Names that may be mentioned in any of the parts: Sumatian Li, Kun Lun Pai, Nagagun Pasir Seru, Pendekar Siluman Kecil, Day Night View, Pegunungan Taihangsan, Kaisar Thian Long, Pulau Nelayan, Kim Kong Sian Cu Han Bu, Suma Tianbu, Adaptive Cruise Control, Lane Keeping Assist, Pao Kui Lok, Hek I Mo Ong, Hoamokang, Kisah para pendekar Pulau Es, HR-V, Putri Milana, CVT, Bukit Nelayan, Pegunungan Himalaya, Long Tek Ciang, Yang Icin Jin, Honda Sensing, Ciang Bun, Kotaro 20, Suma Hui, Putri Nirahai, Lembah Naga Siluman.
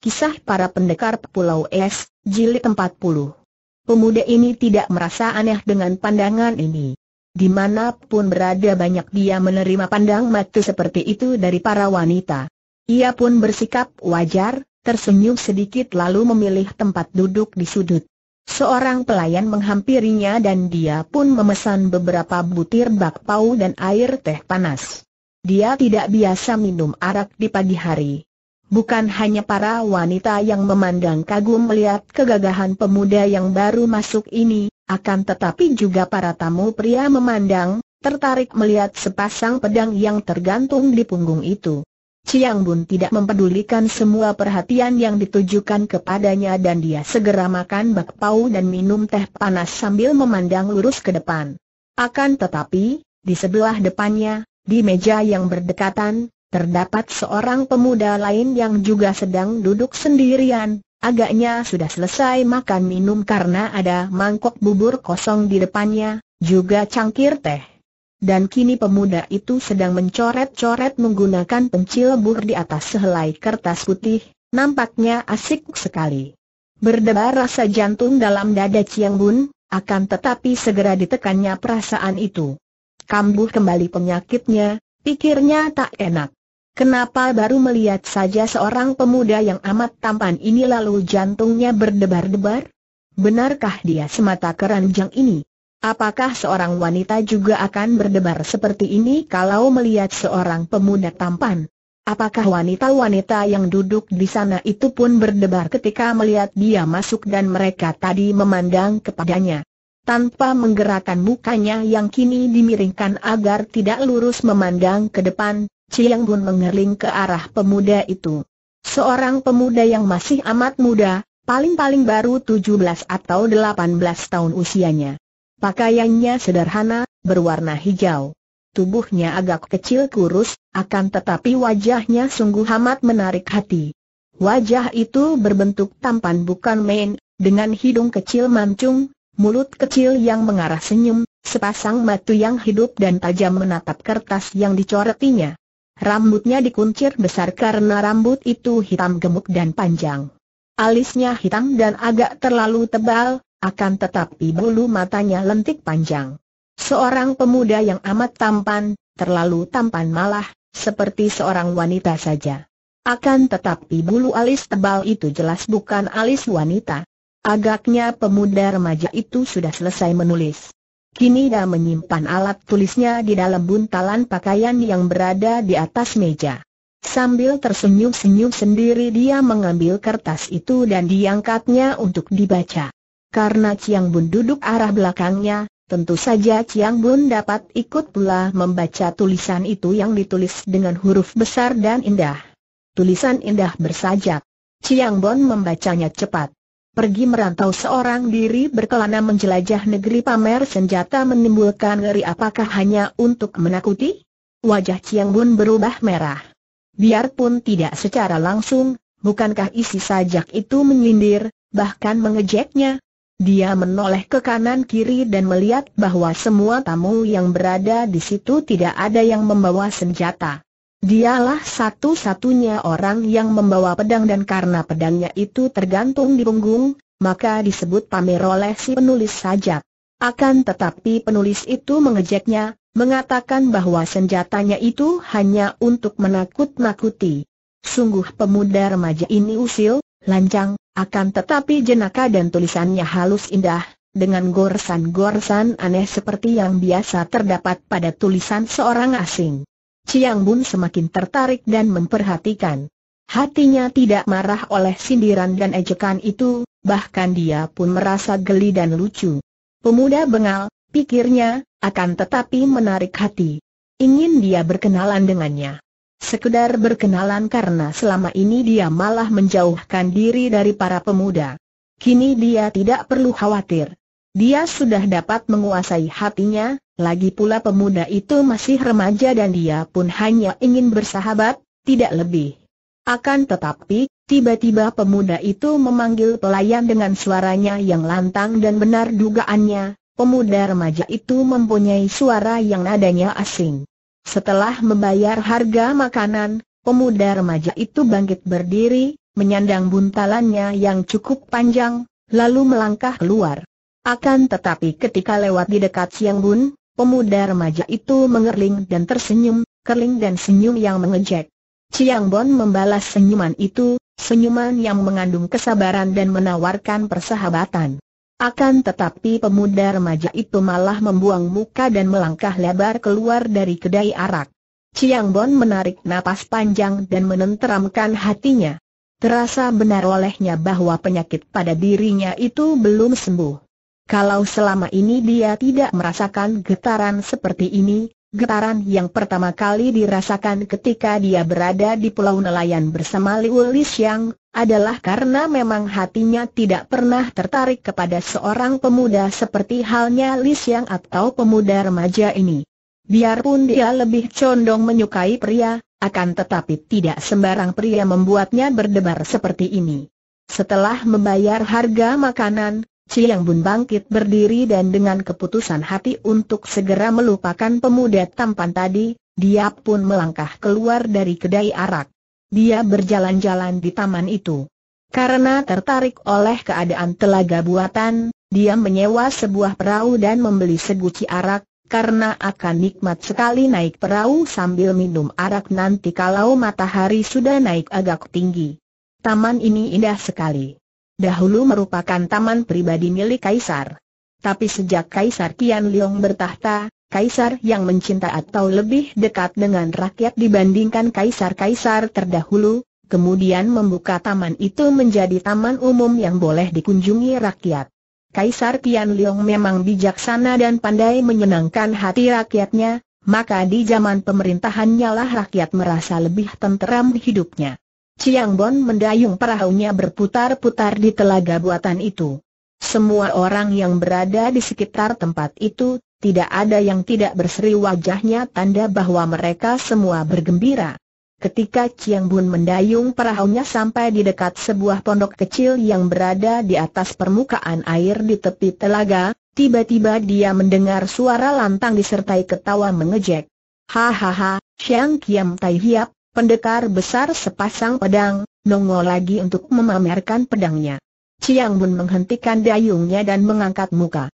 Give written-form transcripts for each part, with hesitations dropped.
Kisah para pendekar Pulau Es, Jilid 40. Pemuda ini tidak merasa aneh dengan pandangan ini. Dimanapun berada banyak dia menerima pandang mata seperti itu dari para wanita. Ia pun bersikap wajar, tersenyum sedikit lalu memilih tempat duduk di sudut. Seorang pelayan menghampirinya dan dia pun memesan beberapa butir bakpao dan air teh panas. Dia tidak biasa minum arak di pagi hari. Bukan hanya para wanita yang memandang kagum melihat kegagahan pemuda yang baru masuk ini, akan tetapi juga para tamu pria memandang, tertarik melihat sepasang pedang yang tergantung di punggung itu. Ciang Bun tidak mempedulikan semua perhatian yang ditujukan kepadanya dan dia segera makan bakpao dan minum teh panas sambil memandang lurus ke depan. Akan tetapi, di sebelah depannya, di meja yang berdekatan, terdapat seorang pemuda lain yang juga sedang duduk sendirian. Agaknya sudah selesai makan minum karena ada mangkok bubur kosong di depannya, juga cangkir teh. Dan kini pemuda itu sedang mencoret-coret menggunakan pensil bur di atas sehelai kertas putih, nampaknya asik sekali. Berdebar rasa jantung dalam dada Ciang Bun, akan tetapi segera ditekannya perasaan itu. Kambuh kembali penyakitnya, pikirnya tak enak. Kenapa baru melihat saja seorang pemuda yang amat tampan ini lalu jantungnya berdebar-debar? Benarkah dia semata keranjang ini? Apakah seorang wanita juga akan berdebar seperti ini kalau melihat seorang pemuda tampan? Apakah wanita-wanita yang duduk di sana itu pun berdebar ketika melihat dia masuk dan mereka tadi memandang kepadanya? Tanpa menggerakkan mukanya yang kini dimiringkan agar tidak lurus memandang ke depan, Ciang Bun mengerling ke arah pemuda itu. Seorang pemuda yang masih amat muda, paling-paling baru 17 atau 18 tahun usianya. Pakaiannya sederhana, berwarna hijau. Tubuhnya agak kecil kurus, akan tetapi wajahnya sungguh amat menarik hati. Wajah itu berbentuk tampan bukan main, dengan hidung kecil mancung, mulut kecil yang mengarah senyum, sepasang mata yang hidup dan tajam menatap kertas yang dicoretinya. Rambutnya dikuncir besar karena rambut itu hitam gemuk dan panjang. Alisnya hitam dan agak terlalu tebal. Akan tetapi bulu matanya lentik panjang. Seorang pemuda yang amat tampan, terlalu tampan malah, seperti seorang wanita saja. Akan tetapi bulu alis tebal itu jelas bukan alis wanita. Agaknya pemuda remaja itu sudah selesai menulis. Kini dia menyimpan alat tulisnya di dalam buntalan pakaian yang berada di atas meja. Sambil tersenyum-senyum sendiri dia mengambil kertas itu dan diangkatnya untuk dibaca. Karena Ciang Bun duduk arah belakangnya, tentu saja Ciang Bun dapat ikut pula membaca tulisan itu yang ditulis dengan huruf besar dan indah. Tulisan indah bersajak. Ciang Bun membacanya cepat. Pergi merantau seorang diri berkelana menjelajah negeri pamer senjata menimbulkan ngeri. Apakah hanya untuk menakuti? Wajah Ciang Bun berubah merah. Biarpun tidak secara langsung, bukankah isi sajak itu menyindir, bahkan mengejeknya? Dia menoleh ke kanan-kiri dan melihat bahwa semua tamu yang berada di situ tidak ada yang membawa senjata. Dialah satu-satunya orang yang membawa pedang dan karena pedangnya itu tergantung di punggung, maka disebut pamer oleh si penulis sajak. Akan tetapi penulis itu mengejeknya, mengatakan bahwa senjatanya itu hanya untuk menakut-nakuti. Sungguh pemuda remaja ini usil, lancang. Akan tetapi jenaka dan tulisannya halus indah, dengan goresan-goresan aneh seperti yang biasa terdapat pada tulisan seorang asing. Ciang Bun semakin tertarik dan memperhatikan. Hatinya tidak marah oleh sindiran dan ejekan itu, bahkan dia pun merasa geli dan lucu. Pemuda bengal, pikirnya, akan tetapi menarik hati. Ingin dia berkenalan dengannya. Sekedar berkenalan karena selama ini dia malah menjauhkan diri dari para pemuda. Kini dia tidak perlu khawatir. Dia sudah dapat menguasai hatinya, lagi pula pemuda itu masih remaja dan dia pun hanya ingin bersahabat, tidak lebih. Akan tetapi, tiba-tiba pemuda itu memanggil pelayan dengan suaranya yang lantang dan benar dugaannya, pemuda remaja itu mempunyai suara yang nadanya asing. Setelah membayar harga makanan, pemuda remaja itu bangkit berdiri, menyandang buntalannya yang cukup panjang, lalu melangkah keluar. Akan tetapi ketika lewat di dekat Ciang Bun, pemuda remaja itu mengerling dan tersenyum, kerling dan senyum yang mengejek. Ciang Bun membalas senyuman itu, senyuman yang mengandung kesabaran dan menawarkan persahabatan. Akan tetapi pemuda remaja itu malah membuang muka dan melangkah lebar keluar dari kedai arak. Ciang Bun menarik napas panjang dan menenteramkan hatinya. Terasa benar olehnya bahwa penyakit pada dirinya itu belum sembuh. Kalau selama ini dia tidak merasakan getaran seperti ini, getaran yang pertama kali dirasakan ketika dia berada di Pulau Nelayan bersama Liu Li Xiang, adalah karena memang hatinya tidak pernah tertarik kepada seorang pemuda seperti halnya Li Xiang atau pemuda remaja ini. Biarpun dia lebih condong menyukai pria, akan tetapi tidak sembarang pria membuatnya berdebar seperti ini. Setelah membayar harga makanan, Ciang Bun bangkit berdiri dan dengan keputusan hati untuk segera melupakan pemuda tampan tadi, dia pun melangkah keluar dari kedai arak. Dia berjalan-jalan di taman itu. Karena tertarik oleh keadaan telaga buatan, dia menyewa sebuah perahu dan membeli seguci arak. Karena akan nikmat sekali naik perahu sambil minum arak nanti kalau matahari sudah naik agak tinggi. Taman ini indah sekali. Dahulu merupakan taman pribadi milik Kaisar. Tapi sejak Kaisar Thian Long bertahta, Kaisar yang mencinta atau lebih dekat dengan rakyat dibandingkan Kaisar-Kaisar terdahulu, kemudian membuka taman itu menjadi taman umum yang boleh dikunjungi rakyat. Kaisar Thian Long memang bijaksana dan pandai menyenangkan hati rakyatnya, maka di zaman pemerintahannya lah rakyat merasa lebih tenteram hidupnya. Ciang Bun mendayung perahunya berputar-putar di telaga buatan itu. Semua orang yang berada di sekitar tempat itu, tidak ada yang tidak berseri wajahnya tanda bahwa mereka semua bergembira. Ketika Ciang Bun mendayung perahunya sampai di dekat sebuah pondok kecil yang berada di atas permukaan air di tepi telaga, tiba-tiba dia mendengar suara lantang disertai ketawa mengejek. Hahaha, Siang Kiam Tai Hiap, pendekar besar sepasang pedang, nongol lagi untuk memamerkan pedangnya. Ciang Bun menghentikan dayungnya dan mengangkat muka.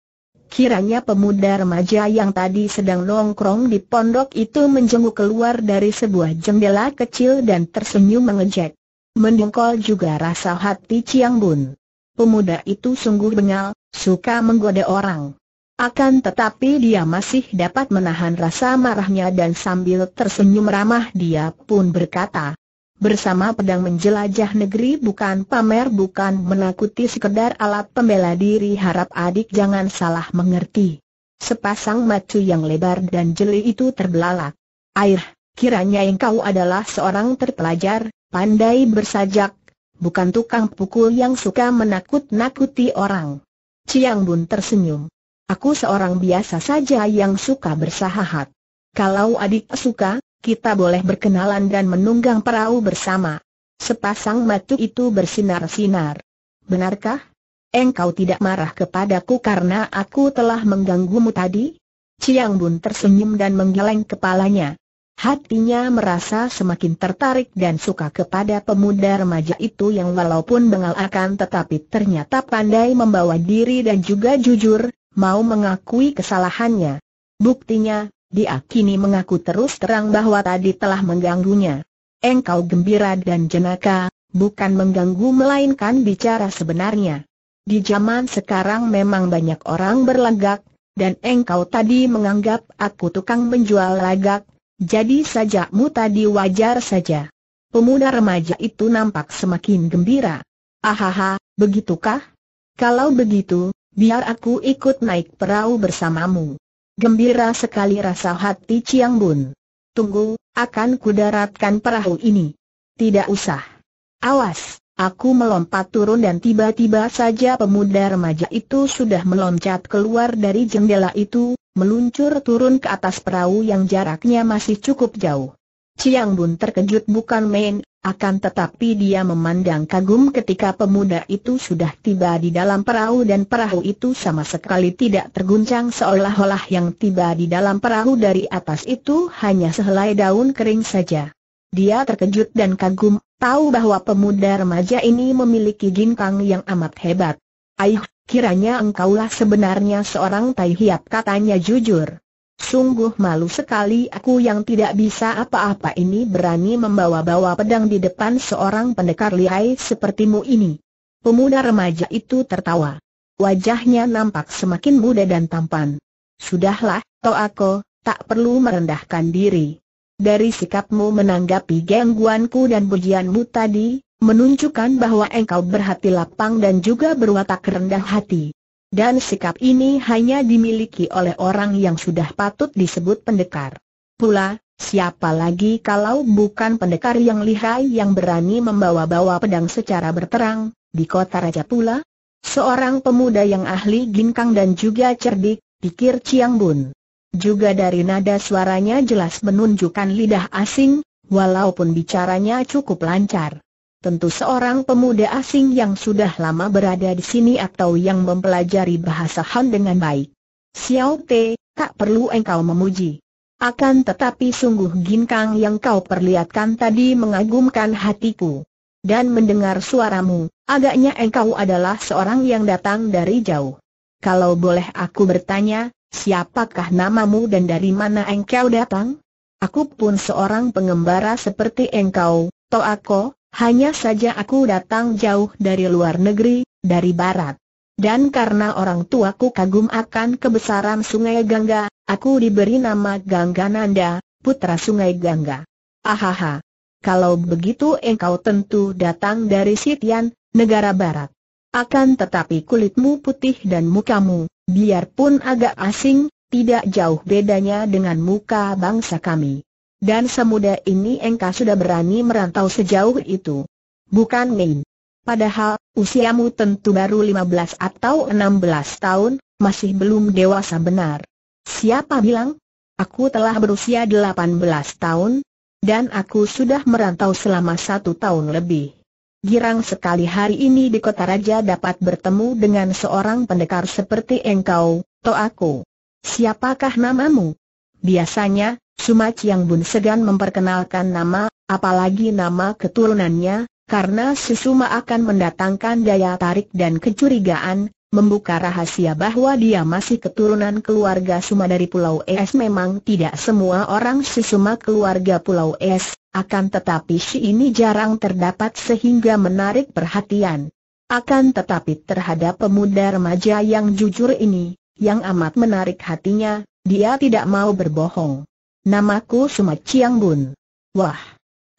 Kiranya pemuda remaja yang tadi sedang nongkrong di pondok itu menjenguk keluar dari sebuah jendela kecil dan tersenyum mengejek. Mendengkol juga rasa hati Ciang Bun. Pemuda itu sungguh bengal, suka menggoda orang. Akan tetapi dia masih dapat menahan rasa marahnya dan sambil tersenyum ramah dia pun berkata, bersama pedang menjelajah negeri bukan pamer bukan menakuti sekedar alat pembela diri harap adik jangan salah mengerti. Sepasang mata yang lebar dan jeli itu terbelalak. Air, kiranya engkau adalah seorang terpelajar, pandai bersajak, bukan tukang pukul yang suka menakut-nakuti orang. Ciang Bun tersenyum. Aku seorang biasa saja yang suka bersahabat. Kalau adik suka, kita boleh berkenalan dan menunggang perahu bersama. Sepasang mata itu bersinar-sinar. Benarkah? Engkau tidak marah kepadaku karena aku telah mengganggumu tadi? Ciang Bun tersenyum dan menggeleng kepalanya. Hatinya merasa semakin tertarik dan suka kepada pemuda remaja itu yang walaupun bengal akan tetapi ternyata pandai membawa diri dan juga jujur, mau mengakui kesalahannya. Buktinya, dia kini mengaku terus terang bahwa tadi telah mengganggunya. Engkau gembira dan jenaka, bukan mengganggu melainkan bicara sebenarnya. Di zaman sekarang memang banyak orang berlagak, dan engkau tadi menganggap aku tukang menjual lagak, jadi sajakmu tadi wajar saja. Pemuda remaja itu nampak semakin gembira. Ahaha, begitukah? Kalau begitu, biar aku ikut naik perahu bersamamu. Gembira sekali rasa hati Ciang Bun. Tunggu, akan kudaratkan perahu ini. Tidak usah. Awas, aku melompat turun dan tiba-tiba saja pemuda remaja itu sudah meloncat keluar dari jendela itu, meluncur turun ke atas perahu yang jaraknya masih cukup jauh. Ciang Bun terkejut bukan main, akan tetapi dia memandang kagum ketika pemuda itu sudah tiba di dalam perahu dan perahu itu sama sekali tidak terguncang seolah-olah yang tiba di dalam perahu dari atas itu hanya sehelai daun kering saja. Dia terkejut dan kagum, tahu bahwa pemuda remaja ini memiliki ginkang yang amat hebat. "Aih, kiranya engkaulah sebenarnya seorang Tai Hiap," katanya jujur. "Sungguh malu sekali aku yang tidak bisa apa-apa ini berani membawa-bawa pedang di depan seorang pendekar lihai sepertimu ini." Pemuda remaja itu tertawa. Wajahnya nampak semakin muda dan tampan. "Sudahlah, Toako, tak perlu merendahkan diri. Dari sikapmu menanggapi gangguanku dan pujianmu tadi, menunjukkan bahwa engkau berhati lapang dan juga berwatak rendah hati. Dan sikap ini hanya dimiliki oleh orang yang sudah patut disebut pendekar. Pula, siapa lagi kalau bukan pendekar yang lihai yang berani membawa-bawa pedang secara berterang, di Kota Raja pula? Seorang pemuda yang ahli ginkang dan juga cerdik," pikir Ciang Bun. Juga dari nada suaranya jelas menunjukkan lidah asing, walaupun bicaranya cukup lancar. Tentu seorang pemuda asing yang sudah lama berada di sini atau yang mempelajari bahasa Han dengan baik. "Xiao Te, tak perlu engkau memuji. Akan tetapi sungguh ginkang yang kau perlihatkan tadi mengagumkan hatiku. Dan mendengar suaramu, agaknya engkau adalah seorang yang datang dari jauh. Kalau boleh aku bertanya, siapakah namamu dan dari mana engkau datang? Aku pun seorang pengembara seperti engkau, Toako. Hanya saja aku datang jauh dari luar negeri, dari barat. Dan karena orang tuaku kagum akan kebesaran Sungai Gangga, aku diberi nama Gangga Nanda, putra Sungai Gangga." "Ahaha. Kalau begitu engkau tentu datang dari Sitian, negara barat. Akan tetapi kulitmu putih dan mukamu, biarpun agak asing, tidak jauh bedanya dengan muka bangsa kami. Dan semuda ini engkau sudah berani merantau sejauh itu. Bukan main. Padahal, usiamu tentu baru 15 atau 16 tahun, masih belum dewasa benar." "Siapa bilang? Aku telah berusia 18 tahun, dan aku sudah merantau selama 1 tahun lebih. Girang sekali hari ini di Kota Raja dapat bertemu dengan seorang pendekar seperti engkau, Toako. Siapakah namamu?" Biasanya, Suma Ciang Bun segan memperkenalkan nama, apalagi nama keturunannya, karena si Suma akan mendatangkan daya tarik dan kecurigaan, membuka rahasia bahwa dia masih keturunan keluarga Suma dari Pulau Es. Memang tidak semua orang si Suma keluarga Pulau Es, akan tetapi si ini jarang terdapat sehingga menarik perhatian. Akan tetapi terhadap pemuda remaja yang jujur ini, yang amat menarik hatinya, dia tidak mau berbohong. "Namaku Suma Ciang Bun." "Wah,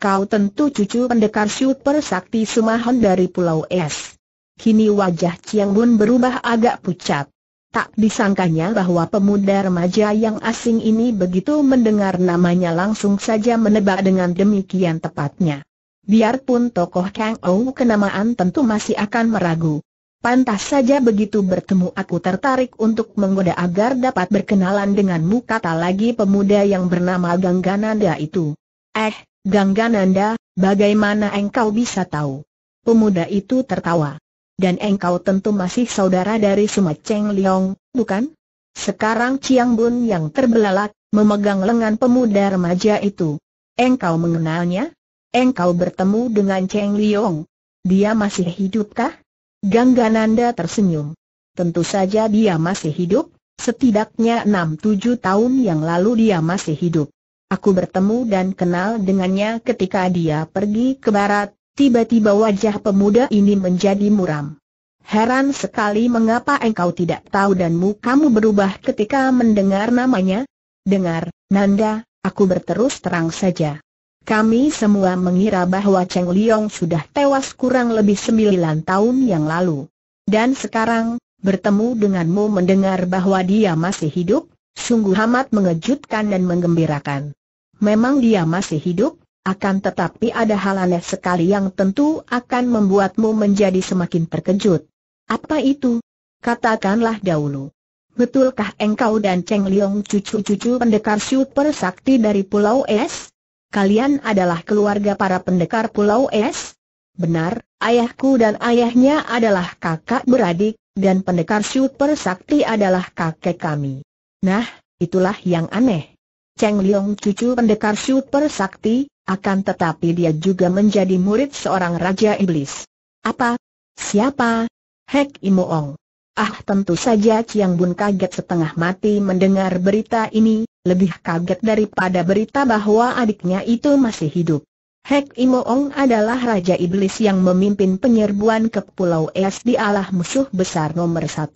kau tentu cucu pendekar super sakti Sumahan dari Pulau Es." Kini wajah Ciang Bun berubah agak pucat. Tak disangkanya bahwa pemuda remaja yang asing ini begitu mendengar namanya langsung saja menebak dengan demikian tepatnya. Biarpun tokoh Kang Ou kenamaan tentu masih akan meragu. "Pantas saja begitu bertemu aku tertarik untuk menggoda agar dapat berkenalan denganmu," kata lagi pemuda yang bernama Gangga Nanda itu. "Eh, Gangga Nanda, bagaimana engkau bisa tahu?" Pemuda itu tertawa. "Dan engkau tentu masih saudara dari Suma Ceng Liong, bukan?" Sekarang Ciang Bun yang terbelalak, memegang lengan pemuda remaja itu. "Engkau mengenalnya? Engkau bertemu dengan Ceng Liong? Dia masih hidupkah?" Gangga Nanda tersenyum. "Tentu saja dia masih hidup, setidaknya 6-7 tahun yang lalu dia masih hidup. Aku bertemu dan kenal dengannya ketika dia pergi ke barat." Tiba-tiba wajah pemuda ini menjadi muram. "Heran sekali mengapa engkau tidak tahu dan mukamu berubah ketika mendengar namanya." "Dengar, Nanda, aku berterus terang saja. Kami semua mengira bahwa Ceng Liong sudah tewas kurang lebih 9 tahun yang lalu. Dan sekarang, bertemu denganmu mendengar bahwa dia masih hidup, sungguh amat mengejutkan dan menggembirakan. Memang dia masih hidup, akan tetapi ada hal aneh sekali yang tentu akan membuatmu menjadi semakin terkejut." "Apa itu? Katakanlah dahulu. Betulkah engkau dan Ceng Liong cucu-cucu pendekar super sakti dari Pulau Es? Kalian adalah keluarga para pendekar Pulau Es?" "Benar, ayahku dan ayahnya adalah kakak beradik, dan pendekar super sakti adalah kakek kami." "Nah, itulah yang aneh. Ceng Liong cucu pendekar super sakti, Akan tetapi dia juga menjadi murid seorang Raja Iblis. Apa? Siapa? Hek I Mo Ong. Ah, tentu saja Ciang Bun kaget setengah mati mendengar berita ini, lebih kaget daripada berita bahwa adiknya itu masih hidup. Hek I Mo Ong adalah Raja Iblis yang memimpin penyerbuan ke Pulau Es, dialah musuh besar nomor 1.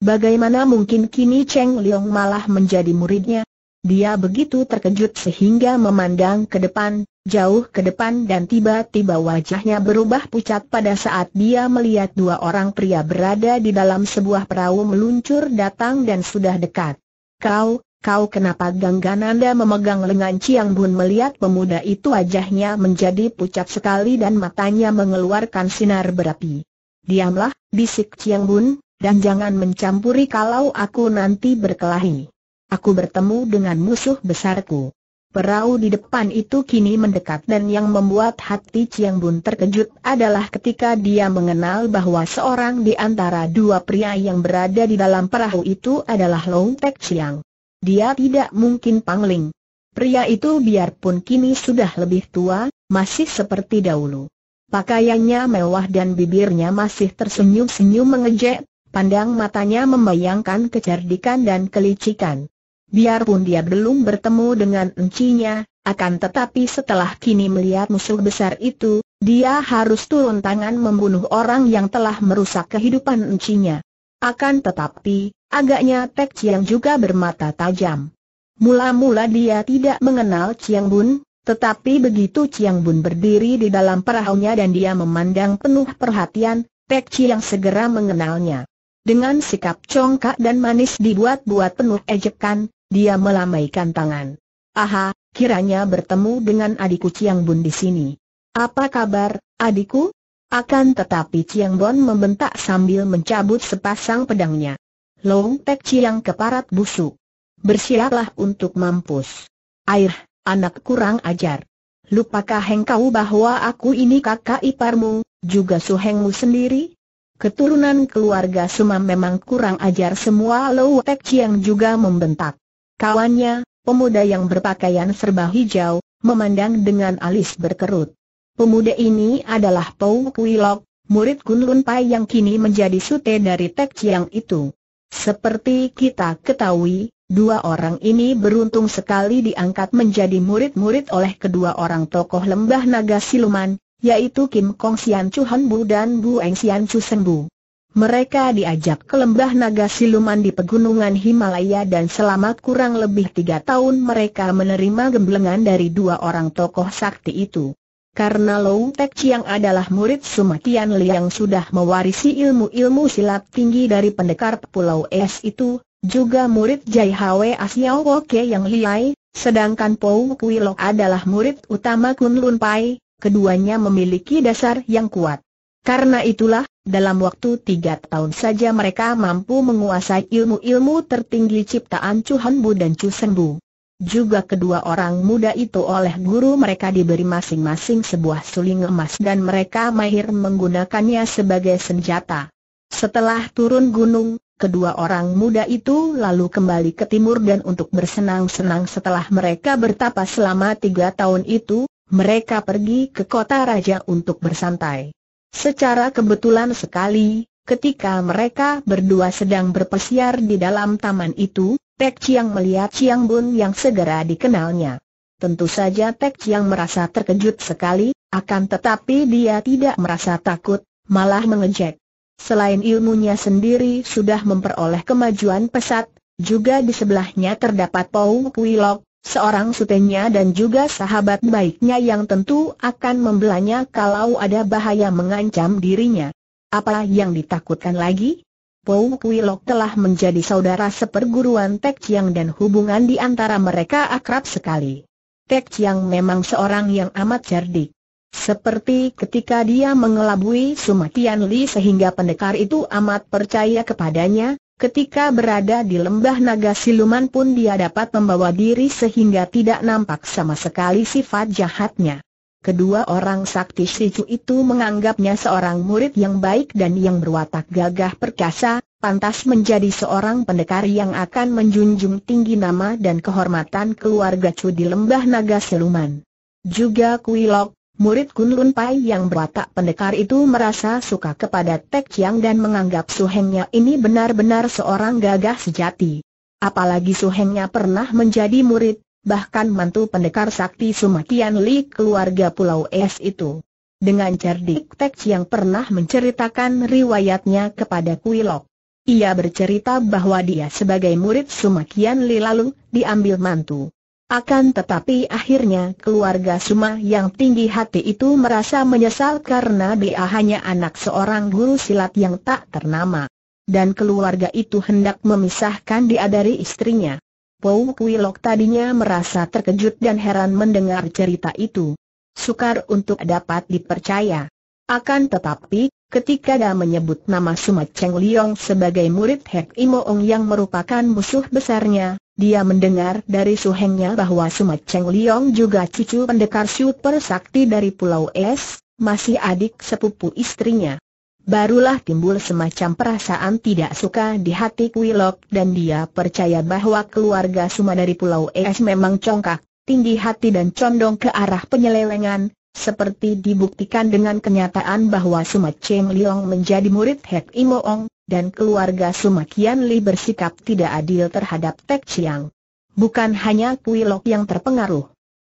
Bagaimana mungkin kini Cheng Liong malah menjadi muridnya? Dia begitu terkejut sehingga memandang ke depan, jauh ke depan, dan tiba-tiba wajahnya berubah pucat pada saat dia melihat dua orang pria berada di dalam sebuah perahu meluncur datang dan sudah dekat. Kau kenapa? Gangga Nanda memegang lengan Ciang Bun. Melihat pemuda itu, wajahnya menjadi pucat sekali dan matanya mengeluarkan sinar berapi. Diamlah, bisik Ciang Bun, dan jangan mencampuri kalau aku nanti berkelahi. Aku bertemu dengan musuh besarku. Perahu di depan itu kini mendekat, dan yang membuat hati Ciang Bun terkejut adalah ketika dia mengenal bahwa seorang di antara dua pria yang berada di dalam perahu itu adalah Long Tek Ciang. Dia tidak mungkin pangling. Pria itu biarpun kini sudah lebih tua, masih seperti dahulu. Pakaiannya mewah dan bibirnya masih tersenyum-senyum mengejek, pandang matanya membayangkan kecerdikan dan kelicikan. Biarpun dia belum bertemu dengan encinya, akan tetapi setelah kini melihat musuh besar itu, dia harus turun tangan membunuh orang yang telah merusak kehidupan encinya. Akan tetapi, agaknya Tek Ciang juga bermata tajam. Mula-mula dia tidak mengenal Ciang Bun, tetapi begitu Ciang Bun berdiri di dalam perahunya dan dia memandang penuh perhatian, Tek Ciang segera mengenalnya. Dengan sikap congkak dan manis dibuat-buat penuh ejekan, dia melambaikan tangan. Aha, kiranya bertemu dengan adikku Ciang Bun di sini. Apa kabar, adikku? Akan tetapi Ciang Bun membentak sambil mencabut sepasang pedangnya. Long Tek Ciang keparat busuk. Bersiaplah untuk mampus. Air, anak kurang ajar. Lupakah engkau bahwa aku ini kakak iparmu, juga suhengmu sendiri? Keturunan keluarga Suma memang kurang ajar semua, Long Tek Ciang juga membentak. Kawannya, pemuda yang berpakaian serba hijau, memandang dengan alis berkerut. Pemuda ini adalah Pao Kui Lok, murid Kun Lun Pai yang kini menjadi sute dari Tek Ciang itu. Seperti kita ketahui, dua orang ini beruntung sekali diangkat menjadi murid-murid oleh kedua orang tokoh Lembah Naga Siluman, yaitu Kim Kong Sian Cu Han Bu dan Bu Eng Sian Cu Seng Bu. Mereka diajak ke Lembah Naga Siluman di Pegunungan Himalaya dan selama kurang lebih 3 tahun mereka menerima gemblengan dari dua orang tokoh sakti itu. Karena Long Tek Ciang adalah murid Sumatian Li yang sudah mewarisi ilmu-ilmu silat tinggi dari pendekar Pulau Es itu, juga murid Jayhwe Asiao Koke yang liai, sedangkan Pao Kui Lok adalah murid utama Kun Lun Pai. Keduanya memiliki dasar yang kuat. Karena itulah, dalam waktu 3 tahun saja mereka mampu menguasai ilmu-ilmu tertinggi ciptaan Cu Han Bu dan Cu Seng Bu. Juga kedua orang muda itu oleh guru mereka diberi masing-masing sebuah suling emas dan mereka mahir menggunakannya sebagai senjata. Setelah turun gunung, kedua orang muda itu lalu kembali ke timur dan untuk bersenang-senang setelah mereka bertapas selama 3 tahun itu, mereka pergi ke Kota Raja untuk bersantai. Secara kebetulan sekali, ketika mereka berdua sedang berpesiar di dalam taman itu, Tek Ciang melihat Ciang Bun yang segera dikenalnya. Tentu saja Tek Ciang merasa terkejut sekali, akan tetapi dia tidak merasa takut, malah mengejek. Selain ilmunya sendiri sudah memperoleh kemajuan pesat, juga di sebelahnya terdapat Pao Kui Lok, seorang sutenya dan juga sahabat baiknya yang tentu akan membelanya kalau ada bahaya mengancam dirinya. Apa yang ditakutkan lagi? Pao Kui Lok telah menjadi saudara seperguruan Tek Ciang dan hubungan di antara mereka akrab sekali. Tek Ciang memang seorang yang amat cerdik. Seperti ketika dia mengelabui Sumatian Li sehingga pendekar itu amat percaya kepadanya. Ketika berada di Lembah Naga Siluman pun dia dapat membawa diri sehingga tidak nampak sama sekali sifat jahatnya. Kedua orang sakti Sicu itu menganggapnya seorang murid yang baik dan yang berwatak gagah perkasa, pantas menjadi seorang pendekar yang akan menjunjung tinggi nama dan kehormatan keluarga Cu di Lembah Naga Siluman. Juga Kui Lok, murid Kun Lun Pai yang berwatak pendekar itu merasa suka kepada Tek Ciang dan menganggap suhengnya ini benar-benar seorang gagah sejati. Apalagi suhengnya pernah menjadi murid, bahkan mantu pendekar sakti Sumatian Li keluarga Pulau Es itu. Dengan cerdik Tek Ciang pernah menceritakan riwayatnya kepada Kui Lok. Ia bercerita bahwa dia sebagai murid Sumatian Li lalu diambil mantu. Akan tetapi akhirnya keluarga Suma yang tinggi hati itu merasa menyesal karena dia hanya anak seorang guru silat yang tak ternama. Dan keluarga itu hendak memisahkan dia dari istrinya. Pao Kui Lok tadinya merasa terkejut dan heran mendengar cerita itu. Sukar untuk dapat dipercaya. Akan tetapi, ketika dia menyebut nama Suma Ceng Liong sebagai murid Hek I Mo Ong yang merupakan musuh besarnya, dia mendengar dari suhengnya bahwa Suma Ceng Liong juga cucu pendekar super sakti dari Pulau Es, masih adik sepupu istrinya. Barulah timbul semacam perasaan tidak suka di hati Kui Lok dan dia percaya bahwa keluarga Suma dari Pulau Es memang congkak, tinggi hati dan condong ke arah penyelewengan, seperti dibuktikan dengan kenyataan bahwa Suma Ceng Liong menjadi murid Hek I Mo Ong. Dan keluarga Sumatian Li bersikap tidak adil terhadap Tek Ciang. Bukan hanya Kui Lok yang terpengaruh.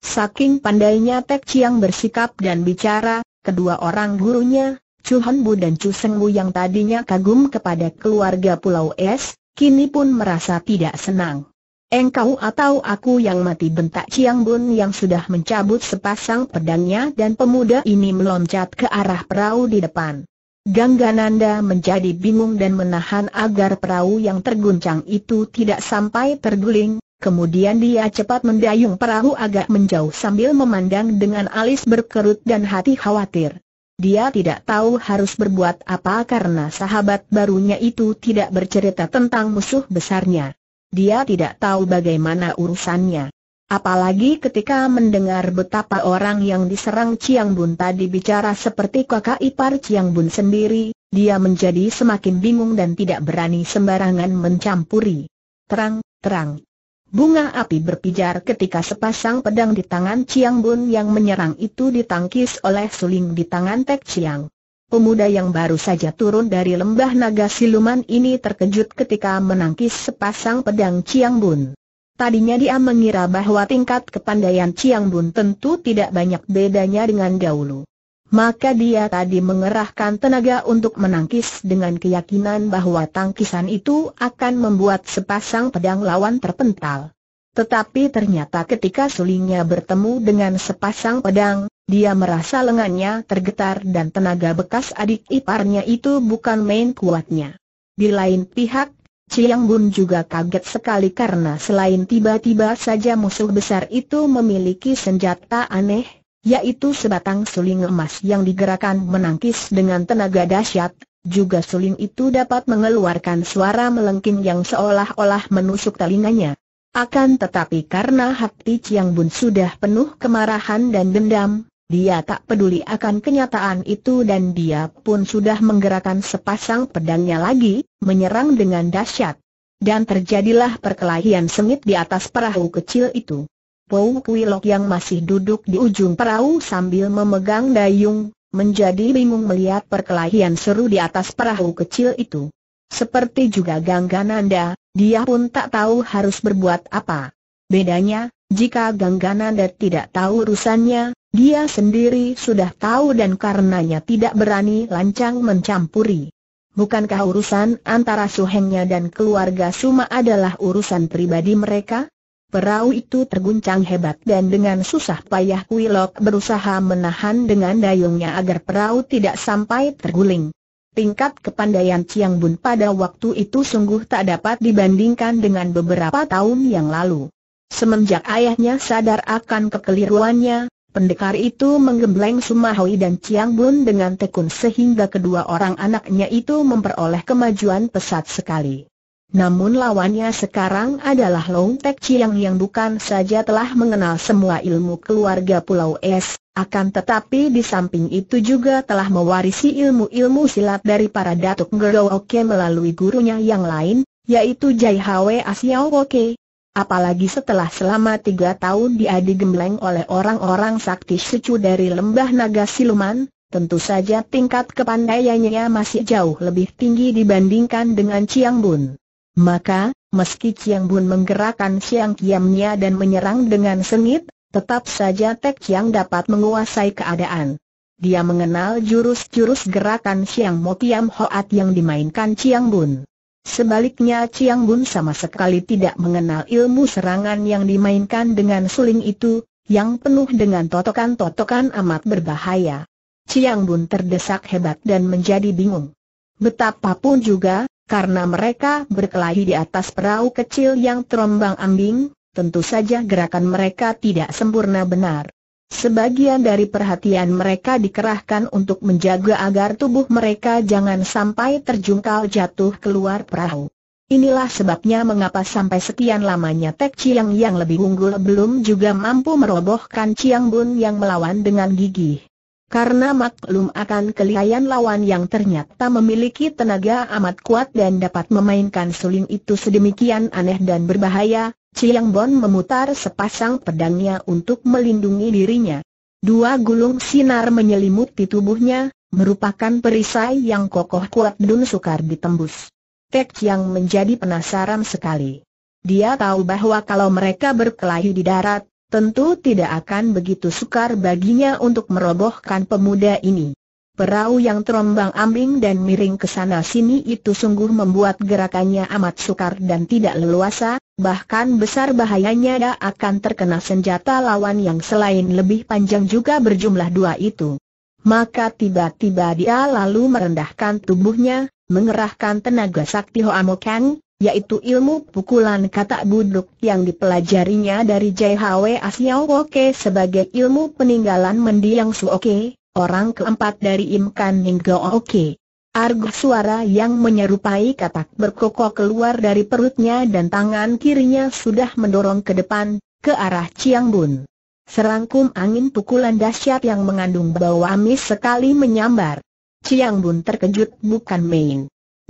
Saking pandainya Tek Ciang bersikap dan bicara, kedua orang gurunya, Cu Han Bu dan Cu Seng Bu yang tadinya kagum kepada keluarga Pulau Es, kini pun merasa tidak senang. Engkau atau aku yang mati, bentak Ciang Bun yang sudah mencabut sepasang pedangnya dan pemuda ini meloncat ke arah perahu di depan. Gangga Nanda menjadi bingung dan menahan agar perahu yang terguncang itu tidak sampai terguling, kemudian dia cepat mendayung perahu agak menjauh sambil memandang dengan alis berkerut dan hati khawatir. Dia tidak tahu harus berbuat apa karena sahabat barunya itu tidak bercerita tentang musuh besarnya. Dia tidak tahu bagaimana urusannya. Apalagi ketika mendengar betapa orang yang diserang Ciang Bun tadi bicara seperti kakak ipar Ciang Bun sendiri, dia menjadi semakin bingung dan tidak berani sembarangan mencampuri. Terang-terang, bunga api berpijar ketika sepasang pedang di tangan Ciang Bun yang menyerang itu ditangkis oleh suling di tangan Tek Ciang. Pemuda yang baru saja turun dari lembah naga siluman ini terkejut ketika menangkis sepasang pedang Ciang Bun. Tadinya dia mengira bahwa tingkat kepandaian Ciang Bun tentu tidak banyak bedanya dengan dahulu. Maka dia tadi mengerahkan tenaga untuk menangkis dengan keyakinan bahwa tangkisan itu akan membuat sepasang pedang lawan terpental. Tetapi ternyata ketika sulingnya bertemu dengan sepasang pedang, dia merasa lengannya tergetar dan tenaga bekas adik iparnya itu bukan main kuatnya. Di lain pihak, Ciang Bun juga kaget sekali karena selain tiba-tiba saja musuh besar itu memiliki senjata aneh, yaitu sebatang suling emas yang digerakkan menangkis dengan tenaga dahsyat, juga suling itu dapat mengeluarkan suara melengking yang seolah-olah menusuk telinganya. Akan tetapi karena hati Ciang Bun sudah penuh kemarahan dan dendam, dia tak peduli akan kenyataan itu dan dia pun sudah menggerakkan sepasang pedangnya lagi, menyerang dengan dahsyat. Dan terjadilah perkelahian sengit di atas perahu kecil itu. Pao Kui Lok yang masih duduk di ujung perahu sambil memegang dayung, menjadi bingung melihat perkelahian seru di atas perahu kecil itu. Seperti juga Gangga Nanda, dia pun tak tahu harus berbuat apa. Bedanya, jika Gangga Nanda tidak tahu urusannya, dia sendiri sudah tahu dan karenanya tidak berani lancang mencampuri. Bukankah urusan antara suhengnya dan keluarga Suma adalah urusan pribadi mereka? Perahu itu terguncang hebat dan dengan susah payah Kui Lok berusaha menahan dengan dayungnya agar perahu tidak sampai terguling. Tingkat kepandaian Ciang Bun pada waktu itu sungguh tak dapat dibandingkan dengan beberapa tahun yang lalu. Semenjak ayahnya sadar akan kekeliruannya, pendekar itu menggembleng Suma Hui dan Ciang Bun dengan tekun sehingga kedua orang anaknya itu memperoleh kemajuan pesat sekali. Namun lawannya sekarang adalah Long Tek Ciang yang bukan saja telah mengenal semua ilmu keluarga Pulau Es, akan tetapi di samping itu juga telah mewarisi ilmu-ilmu silat dari para datuk Gero Oke melalui gurunya yang lain, yaitu Jayhwe Asiao Koke. Apalagi setelah selama 3 tahun dia digembleng oleh orang-orang sakti secu dari Lembah Naga Siluman, tentu saja tingkat kepandaiannya masih jauh lebih tinggi dibandingkan dengan Ciang Bun. Maka, meski Ciang Bun menggerakkan siang kiamnya dan menyerang dengan sengit, tetap saja Tek Ciang dapat menguasai keadaan. Dia mengenal jurus-jurus gerakan Siang Mo Tiam Hoat yang dimainkan Ciang Bun. Sebaliknya Ciang Bun sama sekali tidak mengenal ilmu serangan yang dimainkan dengan suling itu, yang penuh dengan totokan-totokan amat berbahaya. Ciang Bun terdesak hebat dan menjadi bingung. Betapapun juga, karena mereka berkelahi di atas perahu kecil yang terombang-ambing, tentu saja gerakan mereka tidak sempurna benar. Sebagian dari perhatian mereka dikerahkan untuk menjaga agar tubuh mereka jangan sampai terjungkal jatuh keluar perahu. Inilah sebabnya mengapa sampai sekian lamanya Tek Ciang yang lebih unggul belum juga mampu merobohkan Ciang Bun yang melawan dengan gigih. Karena maklum akan kelihayan lawan yang ternyata memiliki tenaga amat kuat dan dapat memainkan suling itu sedemikian aneh dan berbahaya, Ciang Bun memutar sepasang pedangnya untuk melindungi dirinya. 2 gulung sinar menyelimuti tubuhnya, merupakan perisai yang kokoh kuat dan sukar ditembus. Tek Ciang menjadi penasaran sekali. Dia tahu bahwa kalau mereka berkelahi di darat, tentu tidak akan begitu sukar baginya untuk merobohkan pemuda ini. Perahu yang terombang-ambing dan miring ke sana-sini itu sungguh membuat gerakannya amat sukar dan tidak leluasa, bahkan besar bahayanya dia akan terkena senjata lawan yang selain lebih panjang juga berjumlah 2 itu. Maka tiba-tiba dia lalu merendahkan tubuhnya, mengerahkan tenaga sakti Hoamokang, yaitu ilmu pukulan katak buduk yang dipelajarinya dari Jayhwe Asiao Koke sebagai ilmu peninggalan mendiang Suoke, orang keempat dari Imkan Ninggo Oke. Argo suara yang menyerupai katak berkokok keluar dari perutnya dan tangan kirinya sudah mendorong ke depan, ke arah Ciang Bun. Serangkum angin pukulan dahsyat yang mengandung bau amis sekali menyambar. Ciang Bun terkejut bukan main.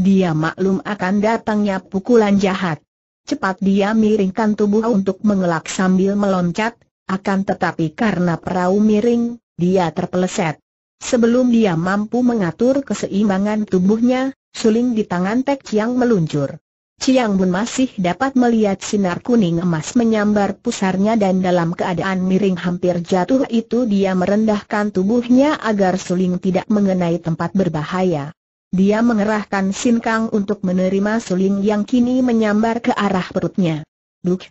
Dia maklum akan datangnya pukulan jahat. Cepat dia miringkan tubuh untuk mengelak sambil meloncat, akan tetapi karena perahu miring, dia terpeleset. Sebelum dia mampu mengatur keseimbangan tubuhnya, suling di tangan Tek Ciang meluncur. Ciang Bun masih dapat melihat sinar kuning emas menyambar pusarnya dan dalam keadaan miring hampir jatuh itu dia merendahkan tubuhnya agar suling tidak mengenai tempat berbahaya. Dia mengerahkan sinkang untuk menerima suling yang kini menyambar ke arah perutnya. Duk!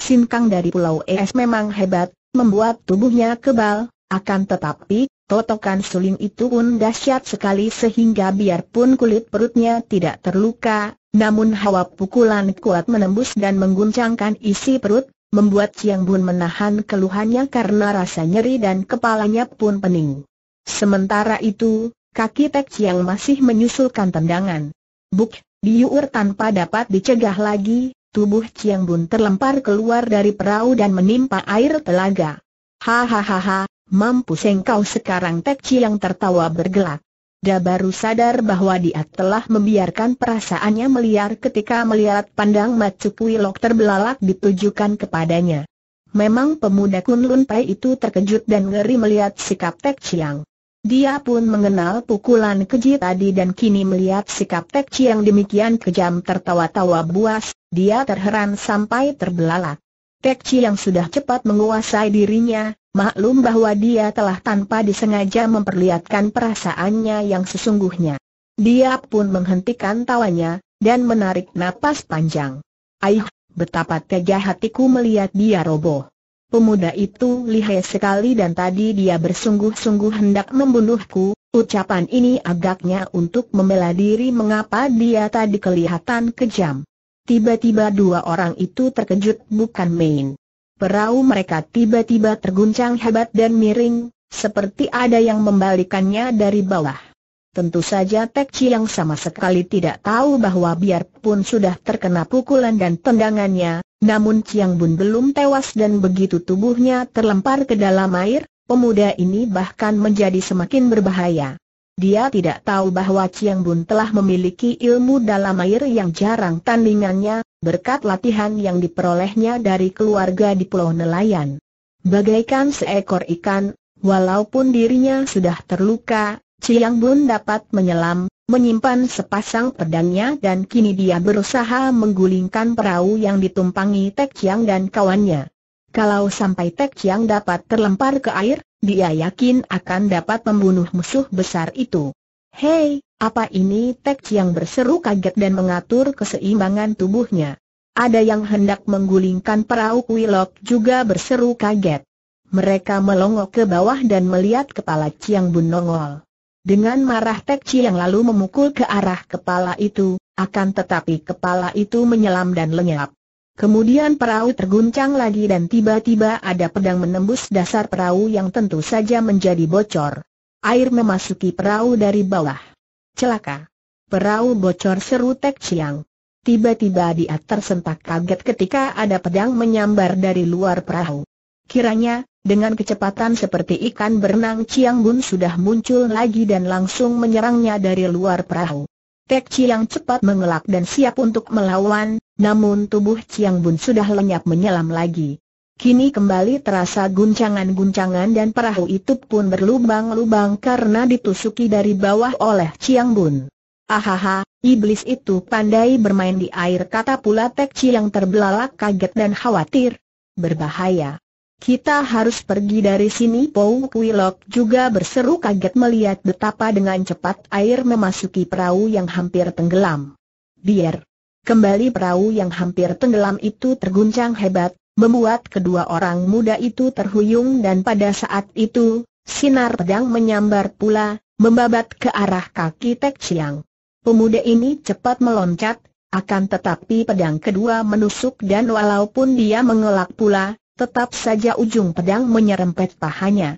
Sinkang dari Pulau Es memang hebat, membuat tubuhnya kebal. Akan tetapi, totokan suling itu pun dahsyat sekali sehingga biarpun kulit perutnya tidak terluka, namun hawa pukulan kuat menembus dan mengguncangkan isi perut, membuat Ciang Bun menahan keluhannya karena rasa nyeri dan kepalanya pun pening. Sementara itu, kaki Tek Ciang masih menyusulkan tendangan. Buk! Diuur tanpa dapat dicegah lagi, tubuh Ciang Bun terlempar keluar dari perahu dan menimpa air telaga. Hahaha. Mampus engkau sekarang, Tek Ciang tertawa bergelak. Dia baru sadar bahwa dia telah membiarkan perasaannya meliar ketika melihat pandang Pao Kui Lok terbelalak ditujukan kepadanya. Memang pemuda Kun Lun Pai itu terkejut dan ngeri melihat sikap Tek Ciang. Dia pun mengenal pukulan keji tadi dan kini melihat sikap Tek Ciang demikian kejam tertawa-tawa buas, dia terheran sampai terbelalak. Tek Ciang sudah cepat menguasai dirinya. Maklum bahwa dia telah tanpa disengaja memperlihatkan perasaannya yang sesungguhnya. Dia pun menghentikan tawanya, dan menarik napas panjang. Aih, betapa tega hatiku melihat dia roboh. Pemuda itu lihai sekali dan tadi dia bersungguh-sungguh hendak membunuhku. Ucapan ini agaknya untuk membela diri mengapa dia tadi kelihatan kejam. Tiba-tiba 2 orang itu terkejut bukan main. Perahu mereka tiba-tiba terguncang hebat dan miring, seperti ada yang membalikannya dari bawah. Tentu saja Tek Ciang sama sekali tidak tahu bahwa biarpun sudah terkena pukulan dan tendangannya, namun Ciang Bun belum tewas dan begitu tubuhnya terlempar ke dalam air, pemuda ini bahkan menjadi semakin berbahaya. Dia tidak tahu bahwa Ciang Bun telah memiliki ilmu dalam air yang jarang tandingannya, berkat latihan yang diperolehnya dari keluarga di Pulau Nelayan. Bagaikan seekor ikan, walaupun dirinya sudah terluka, Ciang Bun dapat menyelam, menyimpan sepasang pedangnya dan kini dia berusaha menggulingkan perahu yang ditumpangi Tek Ciang dan kawannya. Kalau sampai Tek Ciang dapat terlempar ke air, dia yakin akan dapat membunuh musuh besar itu. "Hei, apa ini?" Tek Ciang berseru kaget dan mengatur keseimbangan tubuhnya. Ada yang hendak menggulingkan perahu Kui Lok juga berseru kaget. Mereka melongok ke bawah dan melihat kepala Ciang Bun nongol. Dengan marah Tek Ciang lalu memukul ke arah kepala itu, akan tetapi kepala itu menyelam dan lenyap. Kemudian perahu terguncang lagi dan tiba-tiba ada pedang menembus dasar perahu yang tentu saja menjadi bocor. Air memasuki perahu dari bawah. "Celaka! Perahu bocor!" seru Tek Ciang. Tiba-tiba dia tersentak kaget ketika ada pedang menyambar dari luar perahu. Kiranya, dengan kecepatan seperti ikan berenang, Ciang Bun sudah muncul lagi dan langsung menyerangnya dari luar perahu. Tek Ciang cepat mengelak dan siap untuk melawan, namun tubuh Ciang Bun sudah lenyap menyelam lagi. Kini kembali terasa guncangan-guncangan dan perahu itu pun berlubang-lubang karena ditusuki dari bawah oleh Ciang Bun. "Ahaha, iblis itu pandai bermain di air," kata pula Tek Ciang terbelalak kaget dan khawatir. "Berbahaya. Kita harus pergi dari sini." Pao Kui Lok juga berseru kaget melihat betapa dengan cepat air memasuki perahu yang hampir tenggelam. Biar kembali perahu yang hampir tenggelam itu terguncang hebat, membuat kedua orang muda itu terhuyung dan pada saat itu, sinar pedang menyambar pula, membabat ke arah kaki Tek Ciang. Pemuda ini cepat meloncat, akan tetapi pedang kedua menusuk dan walaupun dia mengelak pula, tetap saja ujung pedang menyerempet pahanya.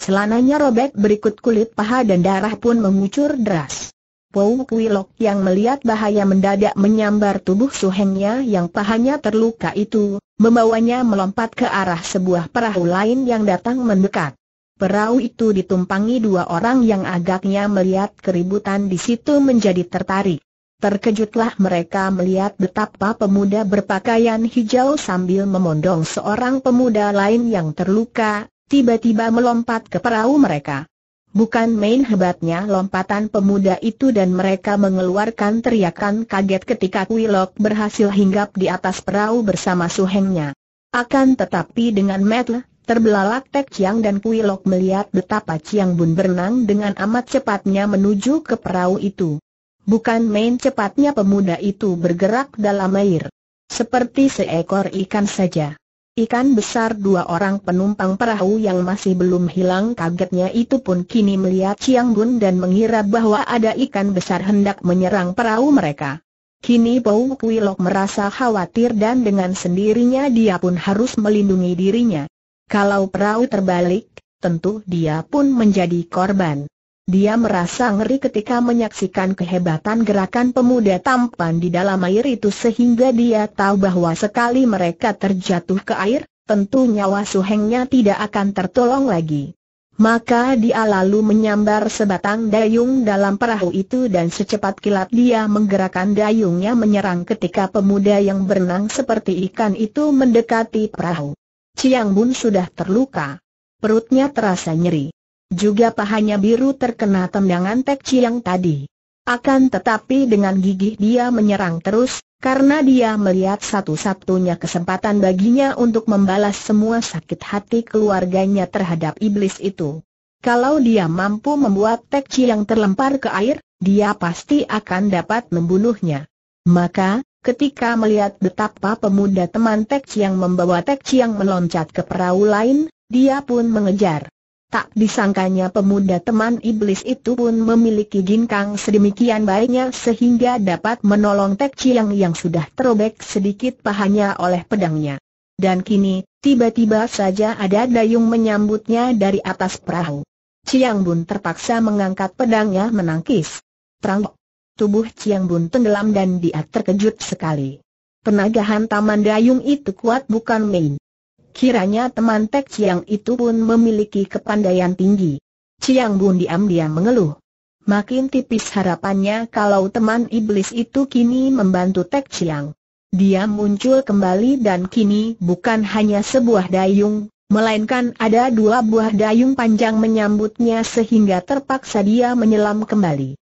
Celananya robek berikut kulit paha dan darah pun mengucur deras. Pao Kui Lok yang melihat bahaya mendadak menyambar tubuh suhengnya yang pahanya terluka itu, membawanya melompat ke arah sebuah perahu lain yang datang mendekat. Perahu itu ditumpangi dua orang yang agaknya melihat keributan di situ menjadi tertarik. Terkejutlah mereka melihat betapa pemuda berpakaian hijau sambil memondong seorang pemuda lain yang terluka, tiba-tiba melompat ke perahu mereka. Bukan main hebatnya lompatan pemuda itu dan mereka mengeluarkan teriakan kaget ketika Kui Lok berhasil hinggap di atas perahu bersama suhengnya. Akan tetapi dengan mata terbelalak Tek Ciang dan Kui Lok melihat betapa Ciang Bun berenang dengan amat cepatnya menuju ke perahu itu. Bukan main cepatnya pemuda itu bergerak dalam air. Seperti seekor ikan saja. Ikan besar. Dua orang penumpang perahu yang masih belum hilang kagetnya itu pun kini melihat Ciang Bun dan mengira bahwa ada ikan besar hendak menyerang perahu mereka. Kini Pao Kui Lok merasa khawatir dan dengan sendirinya dia pun harus melindungi dirinya. Kalau perahu terbalik, tentu dia pun menjadi korban. Dia merasa ngeri ketika menyaksikan kehebatan gerakan pemuda tampan di dalam air itu sehingga dia tahu bahwa sekali mereka terjatuh ke air, tentu nyawa suhengnya tidak akan tertolong lagi. Maka dia lalu menyambar sebatang dayung dalam perahu itu dan secepat kilat dia menggerakkan dayungnya menyerang ketika pemuda yang berenang seperti ikan itu mendekati perahu. Ciang Bun sudah terluka. Perutnya terasa nyeri. Juga pahanya biru terkena tendangan Tek Ciang tadi. Akan tetapi dengan gigih dia menyerang terus, karena dia melihat satu-satunya kesempatan baginya untuk membalas semua sakit hati keluarganya terhadap iblis itu. Kalau dia mampu membuat Tek Ciang terlempar ke air, dia pasti akan dapat membunuhnya. Maka, ketika melihat betapa pemuda teman Tek Ciang membawa Tek Ciang meloncat ke perahu lain, dia pun mengejar. Tak disangkanya pemuda teman iblis itu pun memiliki ginkang sedemikian baiknya sehingga dapat menolong Tek Ciang yang sudah terobek sedikit pahanya oleh pedangnya. Dan kini, tiba-tiba saja ada dayung menyambutnya dari atas perahu. Ciang Bun terpaksa mengangkat pedangnya menangkis. Prangok! Tubuh Ciang Bun tenggelam dan dia terkejut sekali. Penagahan taman dayung itu kuat bukan main. Kiranya teman Tek Ciang itu pun memiliki kepandaian tinggi. Ciang Bun diam-diam mengeluh. makin tipis harapannya kalau teman iblis itu kini membantu Tek Ciang. Dia muncul kembali dan kini bukan hanya sebuah dayung, melainkan ada dua buah dayung panjang menyambutnya sehingga terpaksa dia menyelam kembali.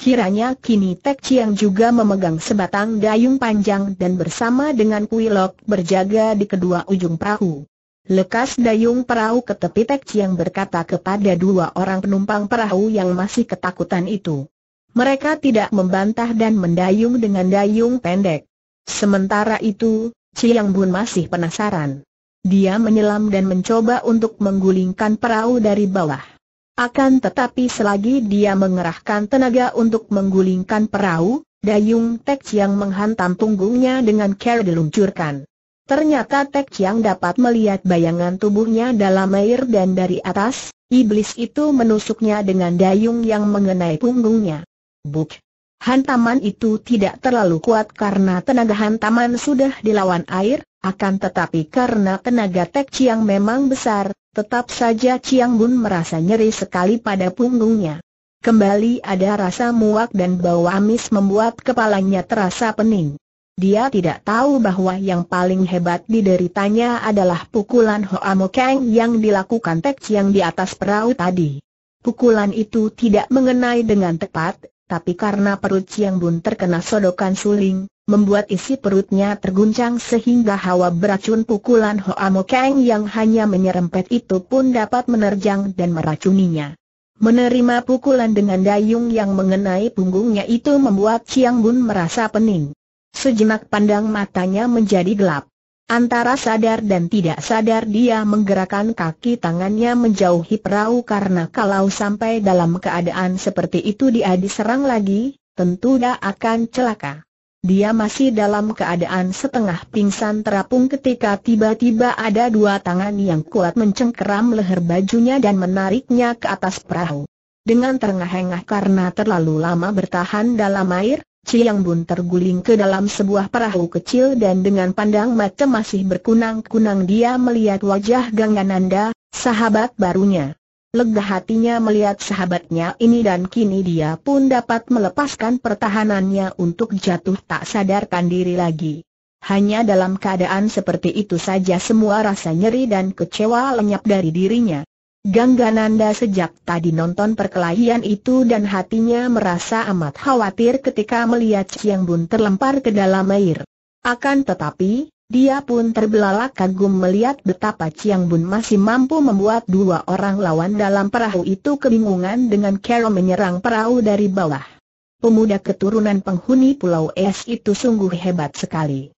Kiranya kini Tek Ciang juga memegang sebatang dayung panjang dan bersama dengan Kui Lok berjaga di kedua ujung perahu. Lekas dayung perahu ke tepi, Tek Ciang berkata kepada dua orang penumpang perahu yang masih ketakutan itu. Mereka tidak membantah dan mendayung dengan dayung pendek. Sementara itu, Ciang Bun masih penasaran. Dia menyelam dan mencoba untuk menggulingkan perahu dari bawah. Akan tetapi selagi dia mengerahkan tenaga untuk menggulingkan perahu, dayung Tek Ciang menghantam punggungnya dengan care diluncurkan. Ternyata Tek Ciang dapat melihat bayangan tubuhnya dalam air dan dari atas, iblis itu menusuknya dengan dayung yang mengenai punggungnya. Buk! Hantaman itu tidak terlalu kuat karena tenaga hantaman sudah dilawan air, akan tetapi karena tenaga Tek Ciang memang besar, tetap saja Ciang Bun merasa nyeri sekali pada punggungnya. Kembali ada rasa muak dan bau amis membuat kepalanya terasa pening. Dia tidak tahu bahwa yang paling hebat dideritanya adalah pukulan Hoa Mo Keng yang dilakukan Tek Ciang di atas perahu tadi. Pukulan itu tidak mengenai dengan tepat, tapi karena perut Ciang Bun terkena sodokan suling, membuat isi perutnya terguncang sehingga hawa beracun pukulan Hoa Mo Keng yang hanya menyerempet itu pun dapat menerjang dan meracuninya. Menerima pukulan dengan dayung yang mengenai punggungnya itu membuat Ciang Bun merasa pening. Sejenak pandang matanya menjadi gelap. Antara sadar dan tidak sadar dia menggerakkan kaki tangannya menjauhi perahu karena kalau sampai dalam keadaan seperti itu dia diserang lagi, tentu dia akan celaka. Dia masih dalam keadaan setengah pingsan terapung ketika tiba-tiba ada dua tangan yang kuat mencengkeram leher bajunya dan menariknya ke atas perahu. Dengan terengah-engah karena terlalu lama bertahan dalam air, Ciang Bun terguling ke dalam sebuah perahu kecil dan dengan pandang mata masih berkunang-kunang dia melihat wajah Gangga Nanda, sahabat barunya. Lega hatinya melihat sahabatnya ini dan kini dia pun dapat melepaskan pertahanannya untuk jatuh tak sadarkan diri lagi. Hanya dalam keadaan seperti itu saja semua rasa nyeri dan kecewa lenyap dari dirinya. Gangga Nanda sejak tadi nonton perkelahian itu dan hatinya merasa amat khawatir ketika melihat Ciang Bun terlempar ke dalam air. Akan tetapi, dia pun terbelalak kagum melihat betapa Ciang Bun masih mampu membuat dua orang lawan dalam perahu itu kebingungan dengan cara menyerang perahu dari bawah. Pemuda keturunan penghuni Pulau Es itu sungguh hebat sekali.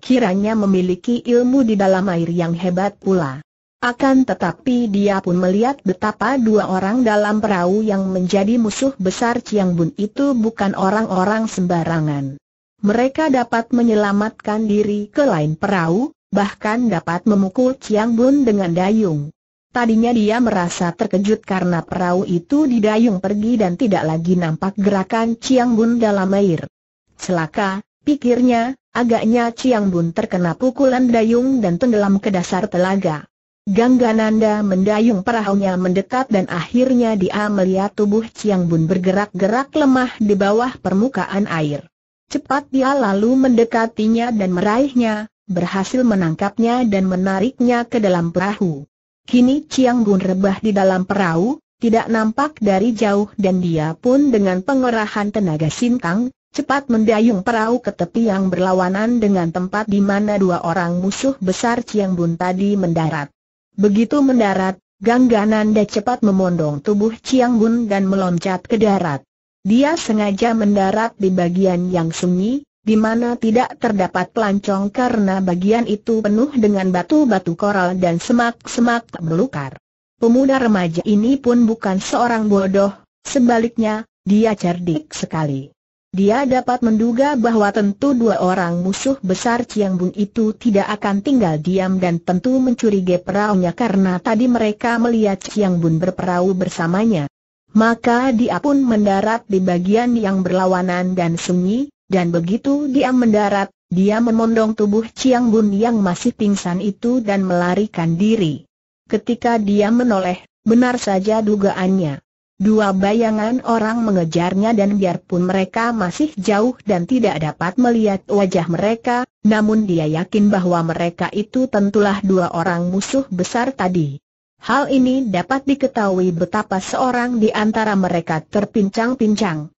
Kiranya memiliki ilmu di dalam air yang hebat pula. Akan tetapi dia pun melihat betapa dua orang dalam perahu yang menjadi musuh besar Ciang Bun itu bukan orang-orang sembarangan. Mereka dapat menyelamatkan diri ke lain perahu, bahkan dapat memukul Ciang Bun dengan dayung. Tadinya dia merasa terkejut karena perahu itu didayung pergi dan tidak lagi nampak gerakan Ciang Bun dalam air. Celaka, pikirnya, agaknya Ciang Bun terkena pukulan dayung dan tenggelam ke dasar telaga. Gangga Nanda mendayung perahunya mendekat dan akhirnya dia melihat tubuh Ciang Bun bergerak-gerak lemah di bawah permukaan air. Cepat dia lalu mendekatinya dan meraihnya, berhasil menangkapnya dan menariknya ke dalam perahu. Kini Ciang Bun rebah di dalam perahu, tidak nampak dari jauh dan dia pun dengan pengerahan tenaga sinkang, cepat mendayung perahu ke tepi yang berlawanan dengan tempat di mana dua orang musuh besar Ciang Bun tadi mendarat. Begitu mendarat, Gangga Nanda cepat memondong tubuh Ciang Bun dan meloncat ke darat. Dia sengaja mendarat di bagian yang sunyi, di mana tidak terdapat pelancong karena bagian itu penuh dengan batu-batu koral dan semak-semak belukar. Pemuda remaja ini pun bukan seorang bodoh, sebaliknya, dia cerdik sekali. Dia dapat menduga bahwa tentu dua orang musuh besar Ciang Bun itu tidak akan tinggal diam dan tentu mencurigai perahunya karena tadi mereka melihat Ciang Bun berperahu bersamanya. Maka dia pun mendarat di bagian yang berlawanan dan sunyi, dan begitu dia mendarat, dia memondong tubuh Ciang Bun yang masih pingsan itu dan melarikan diri. Ketika dia menoleh, benar saja dugaannya. Dua bayangan orang mengejarnya dan biarpun mereka masih jauh dan tidak dapat melihat wajah mereka, namun dia yakin bahwa mereka itu tentulah dua orang musuh besar tadi. Hal ini dapat diketahui betapa seorang di antara mereka terpincang-pincang.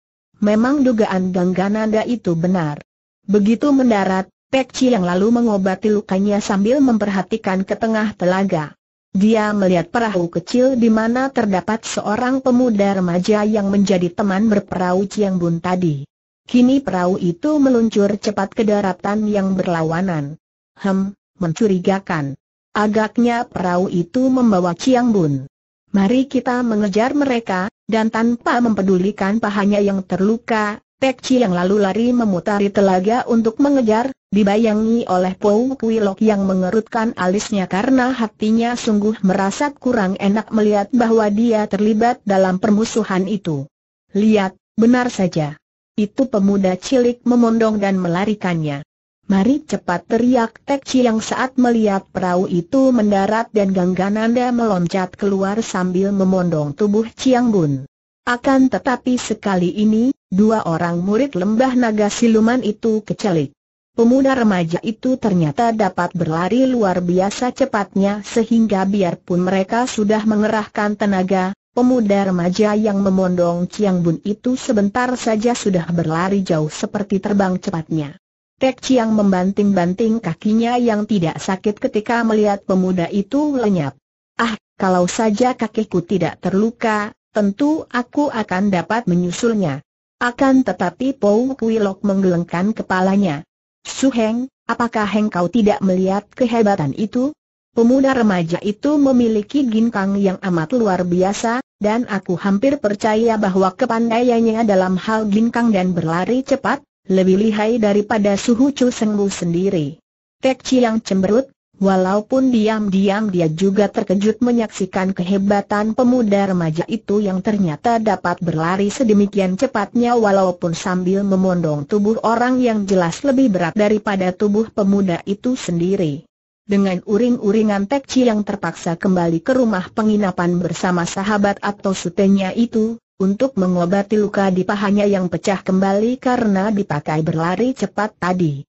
Memang dugaan Gangga Nanda itu benar. Begitu mendarat, Pek Ciang lalu mengobati lukanya sambil memperhatikan ke tengah telaga. Dia melihat perahu kecil di mana terdapat seorang pemuda remaja yang menjadi teman berperahu Ciang Bun tadi. Kini perahu itu meluncur cepat ke daratan yang berlawanan. Mencurigakan. Agaknya perahu itu membawa Ciang Bun. Mari kita mengejar mereka, dan tanpa mempedulikan pahanya yang terluka, Pek Ciang lalu lari memutari telaga untuk mengejar. Dibayangi oleh Pao Kui Lok yang mengerutkan alisnya karena hatinya sungguh merasa kurang enak melihat bahwa dia terlibat dalam permusuhan itu. Lihat, benar saja. Itu pemuda cilik memondong dan melarikannya. Mari cepat, teriak Tek Ciang saat melihat perahu itu mendarat dan Gangga Nanda meloncat keluar sambil memondong tubuh Ciang Bun. Akan tetapi sekali ini, dua orang murid Lembah Naga Siluman itu kecelik. Pemuda remaja itu ternyata dapat berlari luar biasa cepatnya sehingga biarpun mereka sudah mengerahkan tenaga, pemuda remaja yang memondong Ciang Bun itu sebentar saja sudah berlari jauh seperti terbang cepatnya. Tek Ciang membanting-banting kakinya yang tidak sakit ketika melihat pemuda itu lenyap. Ah, kalau saja kakiku tidak terluka, tentu aku akan dapat menyusulnya. Akan tetapi Pao Kui Lok menggelengkan kepalanya. Suheng, apakah engkau tidak melihat kehebatan itu? Pemuda remaja itu memiliki ginkang yang amat luar biasa, dan aku hampir percaya bahwa kepandaiannya dalam hal ginkang dan berlari cepat, lebih lihai daripada Suhu Cu Seng Bu sendiri. Tek Ciang cemberut, walaupun diam-diam dia juga terkejut menyaksikan kehebatan pemuda remaja itu yang ternyata dapat berlari sedemikian cepatnya walaupun sambil memondong tubuh orang yang jelas lebih berat daripada tubuh pemuda itu sendiri. Dengan uring-uringan Tek Ciang terpaksa kembali ke rumah penginapan bersama sahabat atau sutenya itu, untuk mengobati luka di pahanya yang pecah kembali karena dipakai berlari cepat tadi.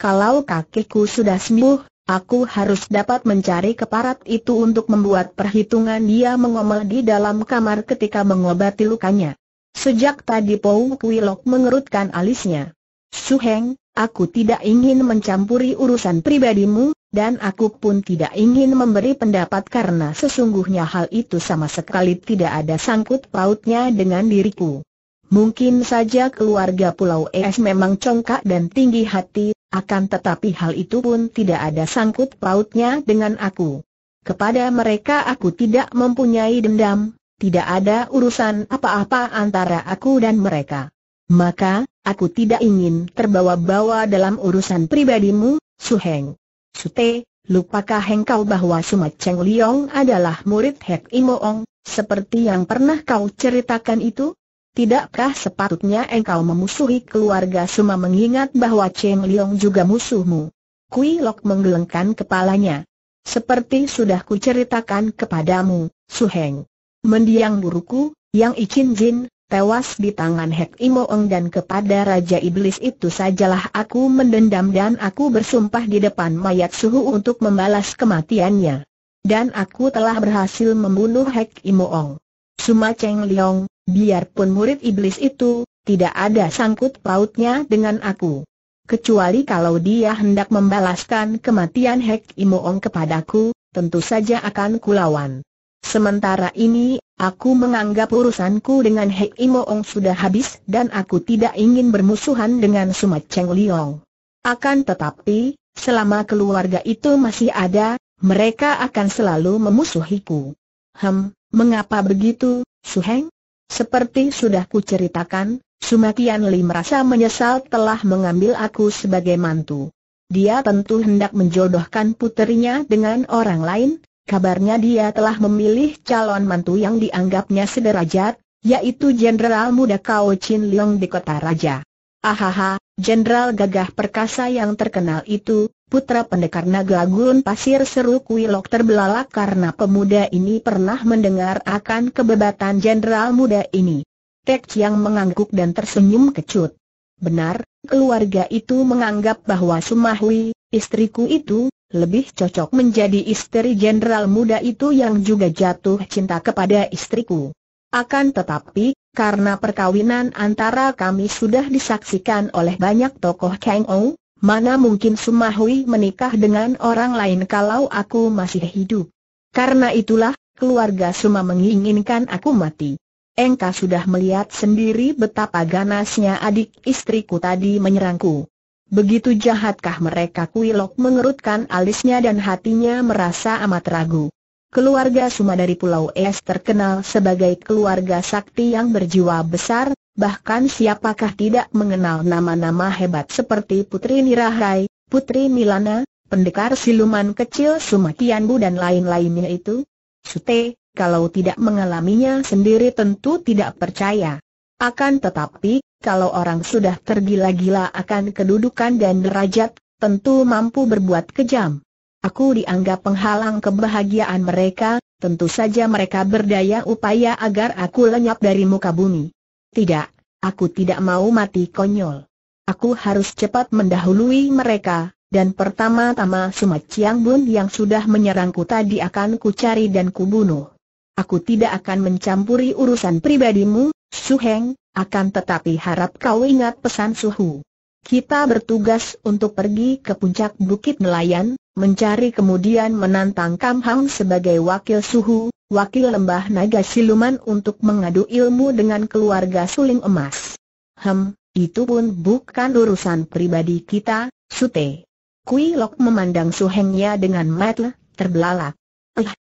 Kalau kakiku sudah sembuh, aku harus dapat mencari keparat itu untuk membuat perhitungan, dia mengomel di dalam kamar ketika mengobati lukanya. Sejak tadi Pao Kui Lok mengerutkan alisnya. Suheng, aku tidak ingin mencampuri urusan pribadimu, dan aku pun tidak ingin memberi pendapat karena sesungguhnya hal itu sama sekali tidak ada sangkut pautnya dengan diriku. Mungkin saja keluarga Pulau Es memang congkak dan tinggi hati, akan tetapi hal itu pun tidak ada sangkut pautnya dengan aku. Kepada mereka aku tidak mempunyai dendam, tidak ada urusan apa-apa antara aku dan mereka. Maka, aku tidak ingin terbawa-bawa dalam urusan pribadimu, Suheng. Sute, lupakah engkau bahwa Suma Ceng Liong adalah murid Hek I Mo Ong, seperti yang pernah kau ceritakan itu? Tidakkah sepatutnya engkau memusuhi keluarga Suma mengingat bahwa Ceng Liong juga musuhmu? Kui Lok menggelengkan kepalanya. Seperti sudah kuceritakan kepadamu, Suheng. Mendiang guruku, Yang Icin Jin, tewas di tangan Hek I Mo Ong dan kepada Raja Iblis itu sajalah aku mendendam dan aku bersumpah di depan mayat Suhu untuk membalas kematiannya. Dan aku telah berhasil membunuh Hek I Mo Ong. Suma Ceng Liong, biarpun murid iblis itu, tidak ada sangkut pautnya dengan aku. Kecuali kalau dia hendak membalaskan kematian Hek I Mo Ong kepadaku, tentu saja akan kulawan. Sementara ini, aku menganggap urusanku dengan Hek I Mo Ong sudah habis dan aku tidak ingin bermusuhan dengan Suma Ceng Liong. Akan tetapi, selama keluarga itu masih ada, mereka akan selalu memusuhiku. Mengapa begitu, Suheng? Seperti sudah kuceritakan, Sumatian Li merasa menyesal telah mengambil aku sebagai mantu. Dia tentu hendak menjodohkan puterinya dengan orang lain, kabarnya dia telah memilih calon mantu yang dianggapnya sederajat, yaitu Jenderal Muda Kao Cin Liong di Kota Raja. Ahaha, jenderal gagah perkasa yang terkenal itu, putra pendekar Nagagun Pasir Seru Kui Lok terbelalak karena pemuda ini pernah mendengar akan kebebatan jenderal muda ini. Tek Ciang mengangguk dan tersenyum kecut. Benar, keluarga itu menganggap bahwa Suma Hui, istriku itu, lebih cocok menjadi istri jenderal muda itu yang juga jatuh cinta kepada istriku. Akan tetapi, karena perkawinan antara kami sudah disaksikan oleh banyak tokoh Kang Ou, mana mungkin Suma Hui menikah dengan orang lain kalau aku masih hidup. Karena itulah, keluarga Suma menginginkan aku mati. Engkau sudah melihat sendiri betapa ganasnya adik istriku tadi menyerangku. Begitu jahatkah mereka? Kui Lok mengerutkan alisnya dan hatinya merasa amat ragu. Keluarga Suma dari Pulau Es terkenal sebagai keluarga sakti yang berjiwa besar. Bahkan siapakah tidak mengenal nama-nama hebat seperti Putri Nirahai, Putri Milana, Pendekar Siluman Kecil Suma Tianbu dan lain-lainnya itu? Sute, kalau tidak mengalaminya sendiri tentu tidak percaya. Akan tetapi, kalau orang sudah tergila-gila akan kedudukan dan derajat, tentu mampu berbuat kejam. Aku dianggap penghalang kebahagiaan mereka, tentu saja mereka berdaya upaya agar aku lenyap dari muka bumi. Tidak, aku tidak mau mati konyol. Aku harus cepat mendahului mereka, dan pertama-tama Suma Ciang Bun yang sudah menyerangku tadi akan kucari dan kubunuh. Aku tidak akan mencampuri urusan pribadimu, Su Heng, akan tetapi harap kau ingat pesan Suhu. Kita bertugas untuk pergi ke puncak Bukit Nelayan, mencari kemudian menantang Kam Hang sebagai wakil Suhu, wakil Lembah Naga Siluman untuk mengadu ilmu dengan keluarga Suling Emas. Itu pun bukan urusan pribadi kita, Sute. Kui Lok memandang Su Hengnya dengan mata terbelalak.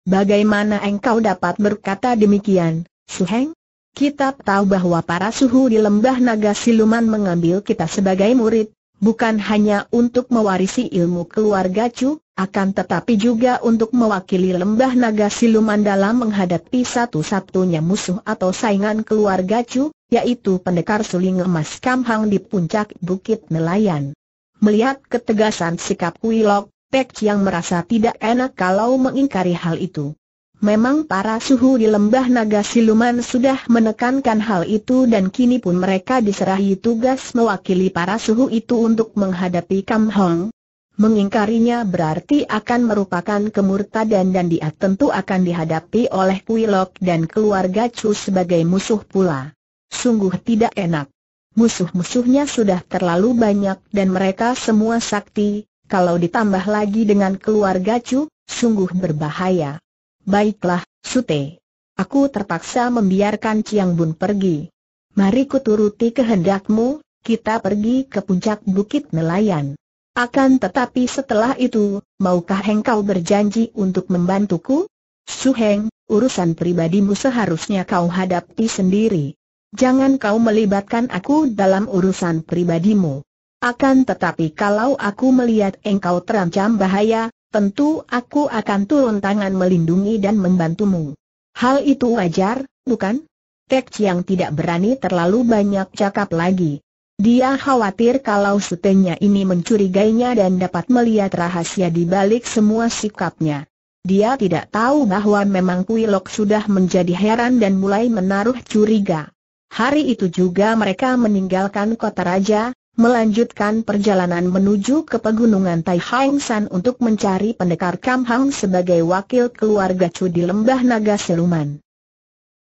Bagaimana engkau dapat berkata demikian, Su Heng? Kita tahu bahwa para suhu di Lembah Naga Siluman mengambil kita sebagai murid, bukan hanya untuk mewarisi ilmu keluarga Cu, akan tetapi juga untuk mewakili Lembah Naga Siluman dalam menghadapi satu-satunya musuh atau saingan keluarga Cu, yaitu pendekar suling emas Kam Hang di puncak Bukit Nelayan. Melihat ketegasan sikap Kui Lok, Tek Ciang merasa tidak enak kalau mengingkari hal itu. Memang para suhu di Lembah Naga Siluman sudah menekankan hal itu dan kini pun mereka diserahi tugas mewakili para suhu itu untuk menghadapi Kam Hang. Mengingkarinya berarti akan merupakan kemurtadan dan dia tentu akan dihadapi oleh Kui Lok dan keluarga Cu sebagai musuh pula. Sungguh tidak enak. Musuh-musuhnya sudah terlalu banyak dan mereka semua sakti, kalau ditambah lagi dengan keluarga Cu, sungguh berbahaya. Baiklah, Sute. Aku terpaksa membiarkan Ciang Bun pergi. Mari kuturuti kehendakmu, kita pergi ke puncak Bukit Nelayan. Akan tetapi setelah itu, maukah engkau berjanji untuk membantuku? Su Heng, urusan pribadimu seharusnya kau hadapi sendiri. Jangan kau melibatkan aku dalam urusan pribadimu. Akan tetapi kalau aku melihat engkau terancam bahaya, tentu aku akan turun tangan melindungi dan membantumu. Hal itu wajar, bukan? Tek Ciang tidak berani terlalu banyak cakap lagi. Dia khawatir kalau sutenya ini mencurigainya dan dapat melihat rahasia di balik semua sikapnya. Dia tidak tahu bahwa memang Kui Lok sudah menjadi heran dan mulai menaruh curiga. Hari itu juga mereka meninggalkan Kota Raja, melanjutkan perjalanan menuju ke Pegunungan Taihangsan untuk mencari pendekar Kam Hang sebagai wakil keluarga Cu di Lembah Naga Siluman.